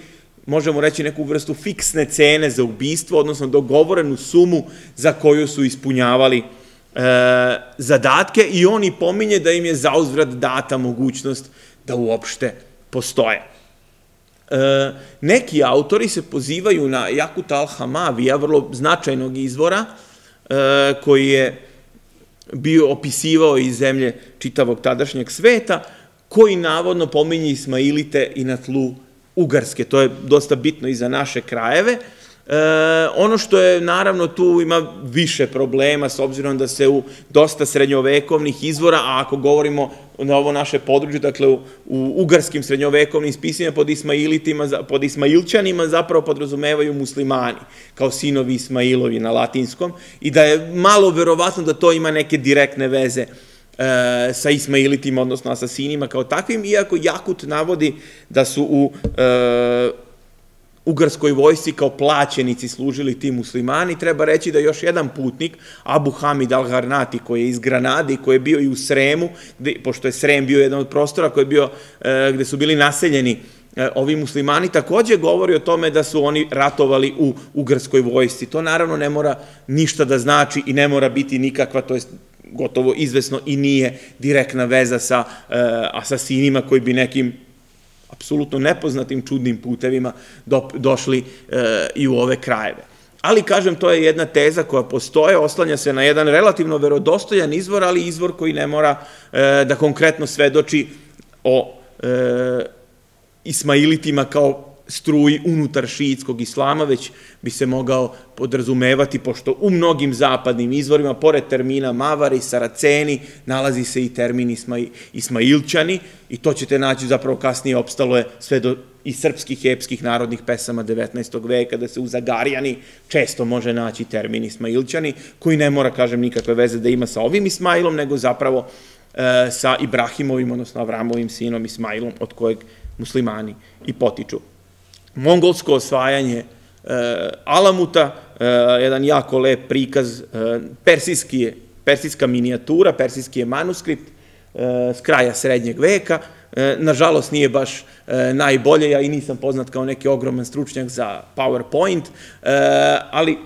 možemo reći, neku vrstu fiksne cene za ubistvo, odnosno dogovorenu sumu za koju su ispunjavali zadatke i on i pominje da im je zauzvrat data mogućnost da uopšte postoje. Neki autori se pozivaju na Jakuta al-Hamavija, vrlo značajnog izvora, koji je bio opisivao iz zemlje čitavog tadašnjeg sveta, koji navodno pominje Ismailite i na tlu Ugarske. To je dosta bitno i za naše krajeve. Ono što je, naravno, tu ima više problema, s obzirom da se u dosta srednjovekovnih izvora, a ako govorimo na ovo naše područje, dakle u ugarskim srednjovekovnim spisima pod Ismailitima, pod Ismailčanima zapravo podrazumevaju muslimani, kao sinovi Ismailovi na latinskom, i da je malo verovatno da to ima neke direktne veze sa Ismailitima, odnosno asasinima kao takvim, iako Jakut navodi da su u ugarskoj vojsci kao plaćenici služili ti muslimani. Treba reći da još jedan putnik, Abu Hamid al-Garnati, koji je iz Granade i koji je bio i u Sremu, pošto je Srem bio jedan od prostora gde su bili naseljeni ovi muslimani, takođe govori o tome da su oni ratovali u ugarskoj vojsci. To naravno ne mora ništa da znači i ne mora biti nikakva, to je gotovo izvesno i nije direktna veza sa asasinima koji bi nekim apsolutno nepoznatim čudnim putevima došli i u ove krajeve. Ali, kažem, to je jedna teza koja postoje, oslanja se na jedan relativno verodostojan izvor, ali izvor koji ne mora da konkretno svedoči o Ismailitima kao struji unutar šiitskog islama, već bi se mogao podrazumevati, pošto u mnogim zapadnim izvorima, pored termina Mavari, Saraceni, nalazi se i termin Ismailčani, i to ćete naći zapravo kasnije, opstalo je sve do i srpskih epskih narodnih pesama devetnaestog. veka, da se u Zagarjani često može naći termin Ismailčani, koji ne mora, kažem, nikakve veze da ima sa ovim Ismailom, nego zapravo sa Ibrahimovim, odnosno Avramovim sinom Ismailom, od kojeg muslimani i potiču. Mongolsko osvajanje Alamuta, jedan jako lep prikaz, persijska minijatura, persijski je manuskript s kraja srednjeg veka, nažalost nije baš najbolje, ja i nisam poznat kao neki ogroman stručnjak za PowerPoint, ali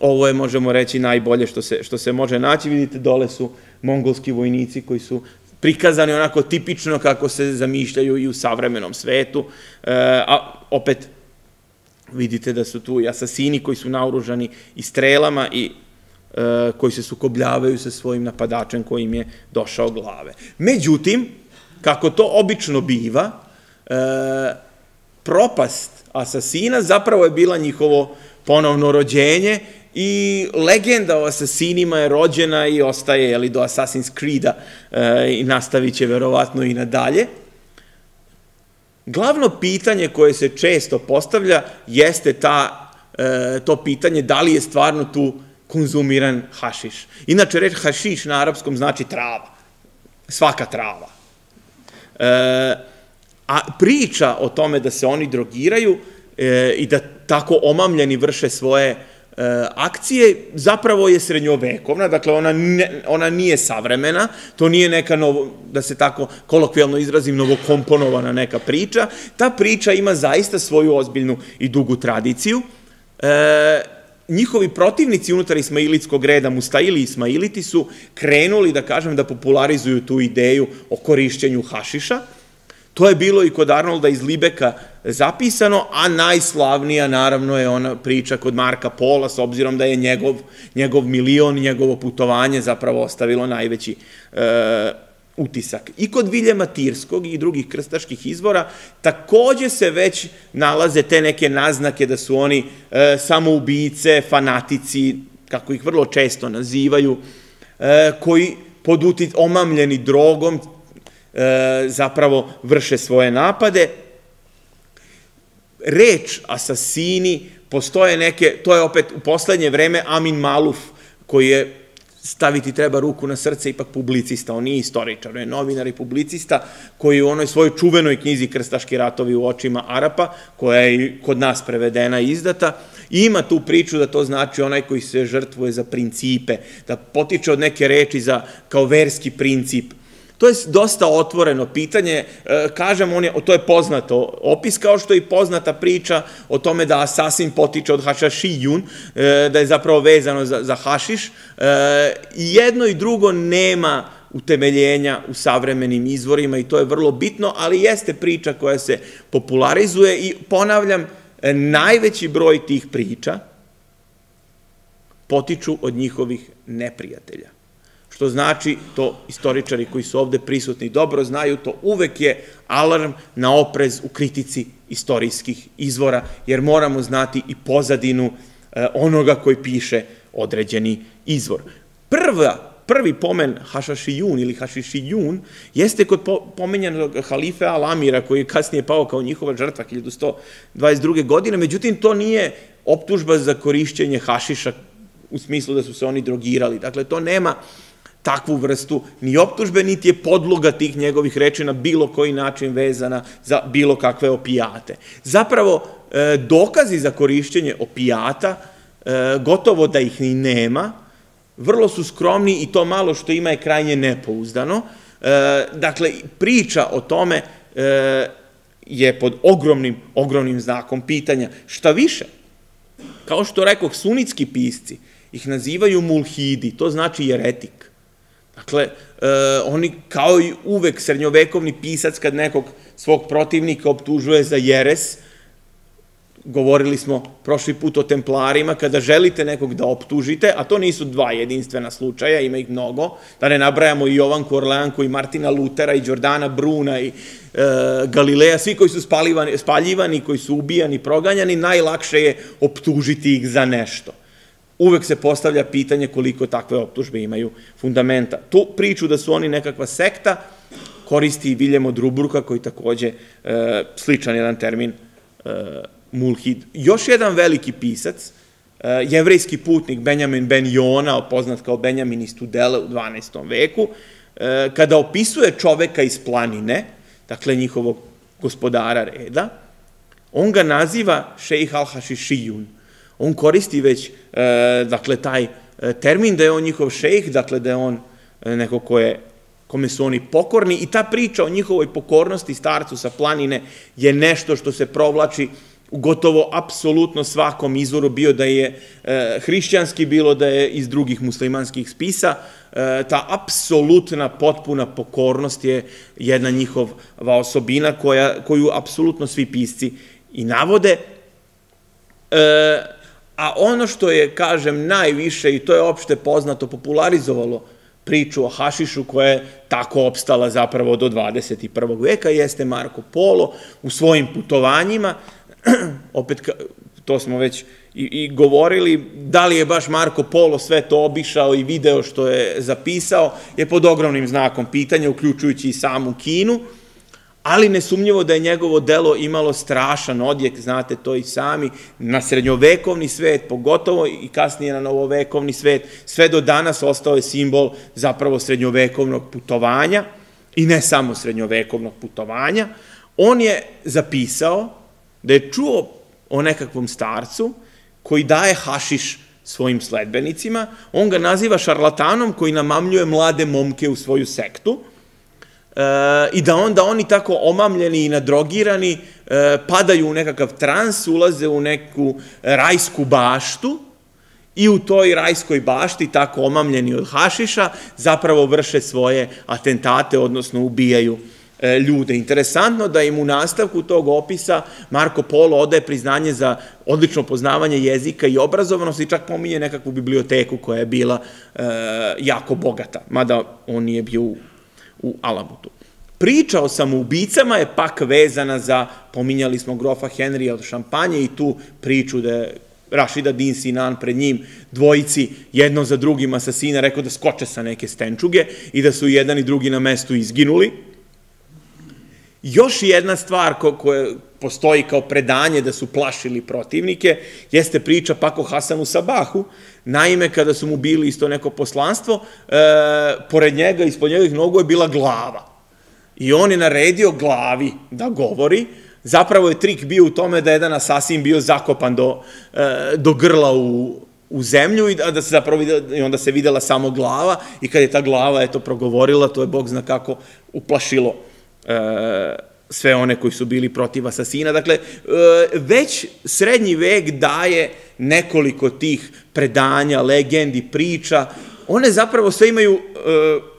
ovo je, možemo reći, najbolje što se može naći. Vidite, dole su mongolski vojnici koji su prikazani onako tipično kako se zamišljaju i u savremenom svetu, a opet vidite da su tu i asasini koji su naoružani i strelama i koji se sukobljavaju sa svojim napadačem koji im je došao glave. Međutim, kako to obično biva, propast asasina zapravo je bila njihovo ponovno rođenje i legenda o asasinima je rođena i ostaje do Assassin's Creed-a i nastavit će verovatno i nadalje. Glavno pitanje koje se često postavlja jeste to pitanje da li je stvarno tu konzumiran hašiš. Inače, reč hašiš na arapskom znači trava. Svaka trava. A priča o tome da se oni drogiraju i da tako omamljeni vrše svoje akcije zapravo je srednjovekovna, dakle ona nije savremena, to nije neka, da se tako kolokvijalno izrazim, novokomponovana neka priča. Ta priča ima zaista svoju ozbiljnu i dugu tradiciju. Njihovi protivnici unutar Ismailitskog reda, Mustaili i Ismailiti, su krenuli, da kažem, da popularizuju tu ideju o korišćenju hašiša. To je bilo i kod Arnolda iz Libeka zapisano, a najslavnija naravno je ona priča kod Marka Pola, s obzirom da je njegov milion, njegovo putovanje zapravo ostavilo najveći utisak. I kod Viljema Tirskog i drugih krstaških izvora takođe se već nalaze te neke naznake da su oni samoubice, fanatici, kako ih vrlo često nazivaju, koji omamljeni drogom zapravo vrše svoje napade. Reč asasini postoje neke, to je opet u poslednje vreme Amin Maluf, koji je, staviti treba ruku na srce, ipak publicista, on nije istoričar, on je novinar i publicista, koji u onoj svojoj čuvenoj knjizi Krstaški ratovi u očima Arapa, koja je kod nas prevedena i izdata, ima tu priču da to znači onaj koji se žrtvuje za principe, da potiče od neke reči za kao verski princip. To je dosta otvoreno pitanje, kažem, to je poznato opis, kao što je i poznata priča o tome da asasin potiče od hašašijun, da je zapravo vezano za hašiš. Jedno i drugo nema utemeljenja u savremenim izvorima i to je vrlo bitno, ali jeste priča koja se popularizuje i, ponavljam, najveći broj tih priča potiču od njihovih neprijatelja. Što znači, to istoričari koji su ovde prisutni dobro znaju, to uvek je alarm na oprez u kritici istorijskih izvora, jer moramo znati i pozadinu onoga koji piše određeni izvor. Prvi pomen Hašašijun ili Hašišijun jeste kod pomenjanog halife Alamira, koji je kasnije pao kao njihova žrtva hiljadu sto dvadeset druge. godine, međutim to nije optužba za korišćenje hašiša u smislu da su se oni drogirali. Dakle, to nema takvu vrstu ni optužbe, niti je podloga tih njegovih reči na bilo koji način vezana za bilo kakve opijate. Zapravo, dokazi za korišćenje opijata, gotovo da ih ni nema, vrlo su skromni i to malo što ima je krajnje nepouzdano. Dakle, priča o tome je pod ogromnim, ogromnim znakom pitanja. Šta više, kao što rekoh, sunitski pisci ih nazivaju mulhidi, to znači jeretik. Dakle, oni kao i uvek srednjovekovni pisac kad nekog svog protivnika optužuje za jeres, govorili smo prošli put o templarima, kada želite nekog da optužite, a to nisu dva jedinstvena slučaja, ima ih mnogo, da ne nabrajamo i Jovanku Orleanku i Martina Lutera i Đordana Bruna i Galileja, svi koji su spaljivani, koji su ubijani, proganjani, najlakše je optužiti ih za nešto. Uvek se postavlja pitanje koliko takve optužbe imaju fundamenta. Tu priču da su oni nekakva sekta koristi i Viljem od Rubruka, koji takođe sličan jedan termin mulhid. Još jedan veliki pisac, jevrejski putnik Benjamin ben Jona, poznat kao Benjamin iz Tudele u dvanaestom. veku, kada opisuje čoveka iz planine, dakle njihovog gospodara reda, on ga naziva šejh al-Hašišijun. On koristi već, dakle, taj termin da je on njihov šejh, dakle, da je on neko kome su oni pokorni i ta priča o njihovoj pokornosti starcu sa planine je nešto što se provlači u gotovo apsolutno svakom izvoru, bio da je hrišćanski, bilo da je iz drugih muslimanskih spisa. Ta apsolutna, potpuna pokornost je jedna njihova osobina koju apsolutno svi pisci i navode. A ono što je, kažem, najviše, i to je opšte poznato, popularizovalo priču o hašišu koja je tako opstala zapravo do dvadeset prvog. veka, jeste Marko Polo u svojim putovanjima, opet, to smo već i govorili, da li je baš Marko Polo sve to obišao i video što je zapisao, je pod ogromnim znakom pitanja, uključujući i samu Kinu, ali nesumnjivo da je njegovo delo imalo strašan odjek, znate to i sami, na srednjovekovni svet, pogotovo i kasnije na novovekovni svet, sve do danas ostao je simbol zapravo srednjovekovnog putovanja, i ne samo srednjovekovnog putovanja. On je zapisao da je čuo o nekakvom starcu koji daje hašiš svojim sledbenicima, on ga naziva šarlatanom koji namamljuje mlade momke u svoju sektu, i da onda oni tako omamljeni i nadrogirani padaju u nekakav trans, ulaze u neku rajsku baštu i u toj rajskoj bašti, tako omamljeni od hašiša, zapravo vrše svoje atentate, odnosno ubijaju ljude. Interesantno da im u nastavku tog opisa Marko Polo odaje priznanje za odlično poznavanje jezika i obrazovanost i čak pominje nekakvu biblioteku koja je bila jako bogata, mada on nije bio u u Alamutu. Priča o samoubicama je pak vezana za, pominjali smo grofa Henrija od Šampanje i tu priču da je Rašid ad-Din Sinan pred njim dvojici jedno za drugim asasina rekao da skoče sa neke stenčuge i da su jedan i drugi na mestu izginuli. Još jedna stvar koja postoji kao predanje da su plašili protivnike jeste priča pak o Hasanu Sabahu. Naime, kada su mu bili isto neko poslanstvo, pored njega, ispod njegovih nogu je bila glava. I on je naredio glavi da govori. Zapravo je trik bio u tome da je jedan asasin bio zakopan do grla u zemlju i onda se videla samo glava i kad je ta glava, eto, progovorila, to je Bog zna kako uplašilo sve one koji su bili protiv asasina. Dakle, već srednji vek daje nekoliko tih predanja, legendi, priča. One zapravo sve imaju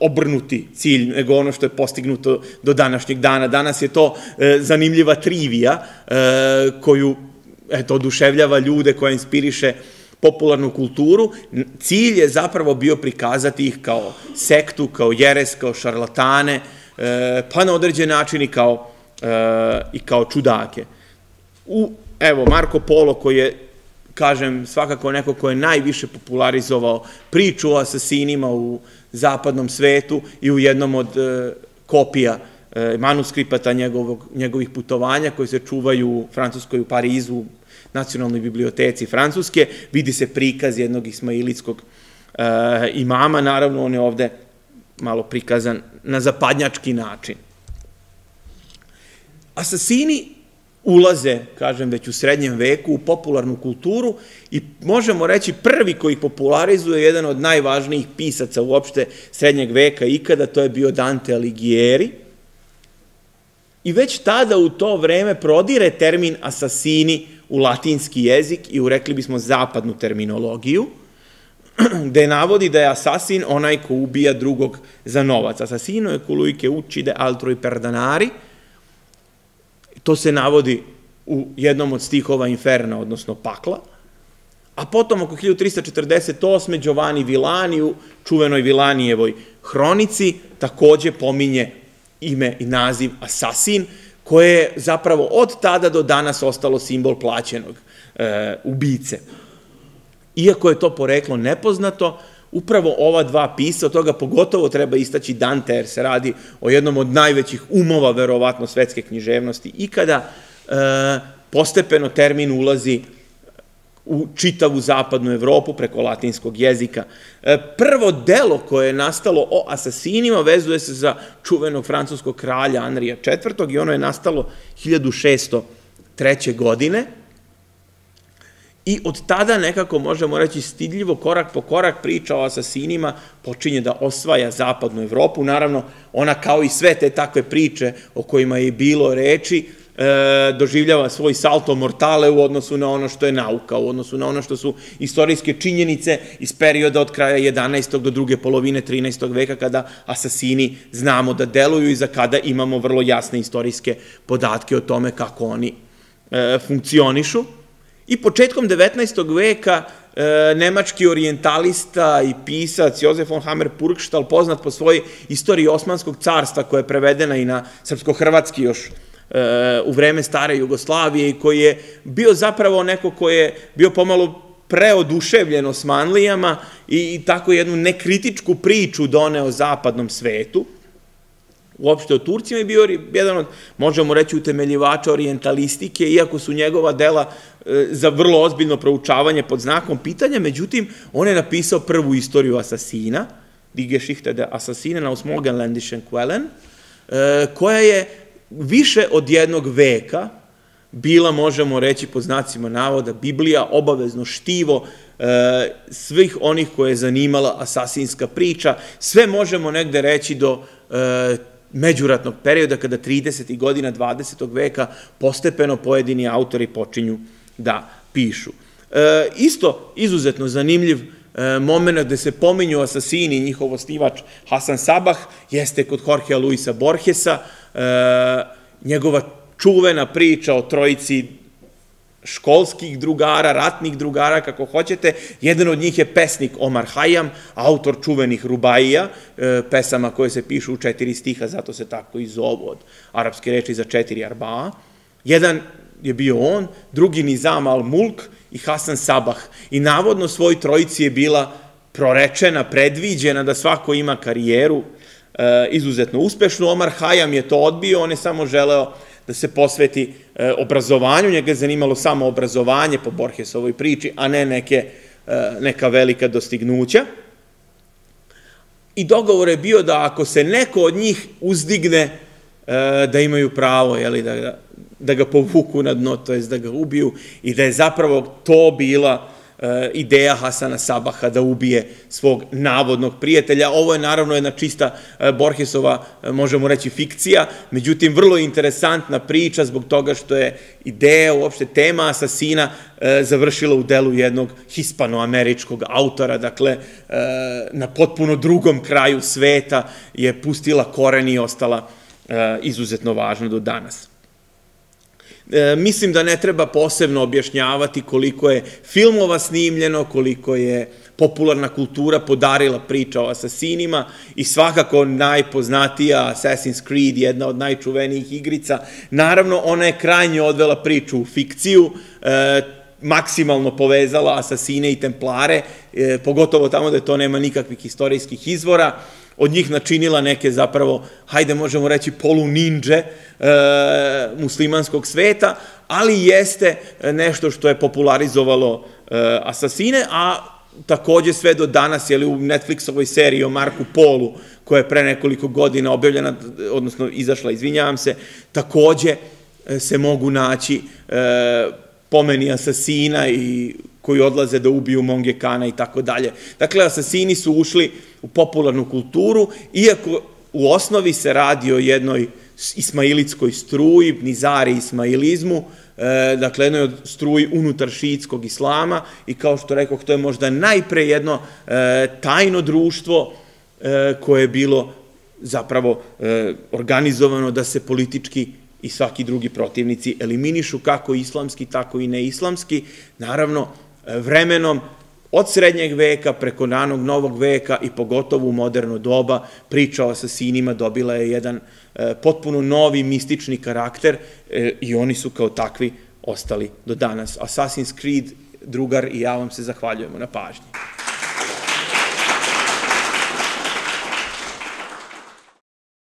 obrnuti cilj nego ono što je postignuto do današnjeg dana. Danas je to zanimljiva trivija koju oduševljava ljude, koja inspiriše popularnu kulturu. Cilj je zapravo bio prikazati ih kao sektu, kao jeres, kao šarlatane, pa na određen način i kao čudake. Evo, Marko Polo koji je, kažem, svakako neko koji je najviše popularizovao priču o asasinima u zapadnom svetu i u jednom od kopija manuskripata njegovih putovanja koji se čuvaju u Francuskoj, u Parizu, u Nacionalnoj biblioteci Francuske, vidi se prikaz jednog ismailitskog imama, naravno on je ovde malo prikazan na zapadnjački način. Asasini ulaze, kažem, već u srednjem veku u popularnu kulturu i možemo reći prvi koji ih popularizuje jedan od najvažnijih pisaca uopšte srednjeg veka ikada, to je bio Dante Alighieri. I već tada u to vreme prodire termin asasini u latinski jezik i u, rekli bismo, zapadnu terminologiju, gde navodi da je asasin onaj ko ubija drugog za novac. Asasino je colui che uccide altro per denari. To se navodi u jednom od stihova Inferna, odnosno Pakla. A potom, oko hiljadu trista četrdeset osme. Giovanni Villani u čuvenoj Villanijevoj hronici takođe pominje ime i naziv asasin, koje je zapravo od tada do danas ostalo simbol plaćenog ubice. Iako je to poreklo nepoznato, upravo ova dva pisca, od toga pogotovo treba istaći Dante, jer se radi o jednom od najvećih umova, verovatno, svetske književnosti ikada, postepeno termin ulazi u čitavu zapadnu Evropu preko latinskog jezika. Prvo delo koje je nastalo o asasinima vezuje se za čuvenog francuskog kralja Henrija četvrtog i ono je nastalo hiljadu šeststo treće. godine. I od tada nekako, možemo reći, stidljivo, korak po korak priča o asasinima počinje da osvaja zapadnu Evropu. Naravno, ona, kao i sve te takve priče o kojima je bilo reči, doživljava svoj salto mortale u odnosu na ono što je nauka, u odnosu na ono što su istorijske činjenice iz perioda od kraja jedanaestog do druge polovine trinaestog veka, kada asasini znamo da deluju i za kada imamo vrlo jasne istorijske podatke o tome kako oni funkcionišu. I početkom devetnaestog veka nemački orijentalista i pisac Josef von Hammer-Purgstall, poznat po svojoj istoriji Osmanskog carstva koja je prevedena i na srpsko-hrvatski još u vreme stare Jugoslavije i koji je bio zapravo neko koji je bio pomalo preoduševljen Osmanlijama i tako jednu nekritičku priču doneo zapadnom svetu, uopšte o Turcima, i bio jedan od, možemo reći, utemeljivača orijentalistike, iako su njegova dela za vrlo ozbiljno proučavanje pod znakom pitanja. Međutim, on je napisao prvu istoriju asasina, Die Geschichte der Assassinen aus Morgenländischen Quellen, koja je više od jednog veka bila, možemo reći, pod znacima navoda, Biblija, obavezno štivo svih onih koje je zanimala asasinska priča. Sve možemo negde reći do međuratnog perioda, kada tridesetih godina dvadesetog veka postepeno pojedini autori počinju da pišu. Isto izuzetno zanimljiv moment gde se pominju asasini i njihov osnivač Hasan Sabah jeste kod Jorgea Luisa Borgesa, njegova čuvena priča o trojici školskih drugara, ratnih drugara, kako hoćete. Jedan od njih je pesnik Omar Hayam, autor čuvenih rubaija, pesama koje se pišu u četiri stiha, zato se tako i zovu od arapske reči za četiri arbaa. Jedan je bio on, drugi Nizam al-Mulk i Hasan Sabah. I navodno svoj trojici je bila prorečena, predviđena da svako ima karijeru izuzetno uspešnu. Omar Hayam je to odbio, on je samo želeo da se posveti obrazovanju, njega je zanimalo samo obrazovanje po Borgesovoj priči, a ne neka velika dostignuća. I dogovor je bio da ako se neko od njih uzdigne, da imaju pravo da ga povuku na dno, to je da ga ubiju, i da je zapravo to bila ideja Hasana Sabaha, da ubije svog navodnog prijatelja. Ovo je naravno jedna čista Borgesova, možemo reći, fikcija, međutim vrlo interesantna priča zbog toga što je ideja, uopšte tema asasina, završila u delu jednog hispanoameričkog autora, dakle na potpuno drugom kraju sveta je pustila koren i ostala izuzetno važna do danas. Mislim da ne treba posebno objašnjavati koliko je filmova snimljeno, koliko je popularna kultura podarila priča o asasinima, i svakako najpoznatija Assassin's Creed, jedna od najčuvenijih igrica. Naravno, ona je krajnje odvela priču u fikciju, maksimalno povezala asasine i templare, pogotovo tamo da to nema nikakvih istorijskih izvora, od njih načinila neke zapravo, hajde možemo reći, polu ninđe muslimanskog sveta, ali jeste nešto što je popularizovalo asasine, a takođe sve do danas, jel, u Netflixovoj seriji o Marku Polu, koja je pre nekoliko godina objavljena, odnosno izašla, izvinjavam se, takođe se mogu naći pomeni asasina i koji odlaze da ubiju Möngke Kana i tako dalje. Dakle, asasini su ušli u popularnu kulturu, iako u osnovi se radi o jednoj ismailitskoj struji, nizari ismailizmu, dakle, jednoj od struji unutar šiitskog islama, i kao što rekoh, to je možda najpre jedno tajno društvo koje je bilo zapravo organizovano da se politički i svaki drugi protivnici eliminišu, kako islamski, tako i neislamski. Naravno, vremenom od srednjeg veka preko ranog novog veka i pogotovo u moderno doba priča o asasinima dobila je jedan potpuno novi mistični karakter i oni su kao takvi ostali do danas. Assassin's Creed, drugar i ja vam se zahvaljujemo na pažnji.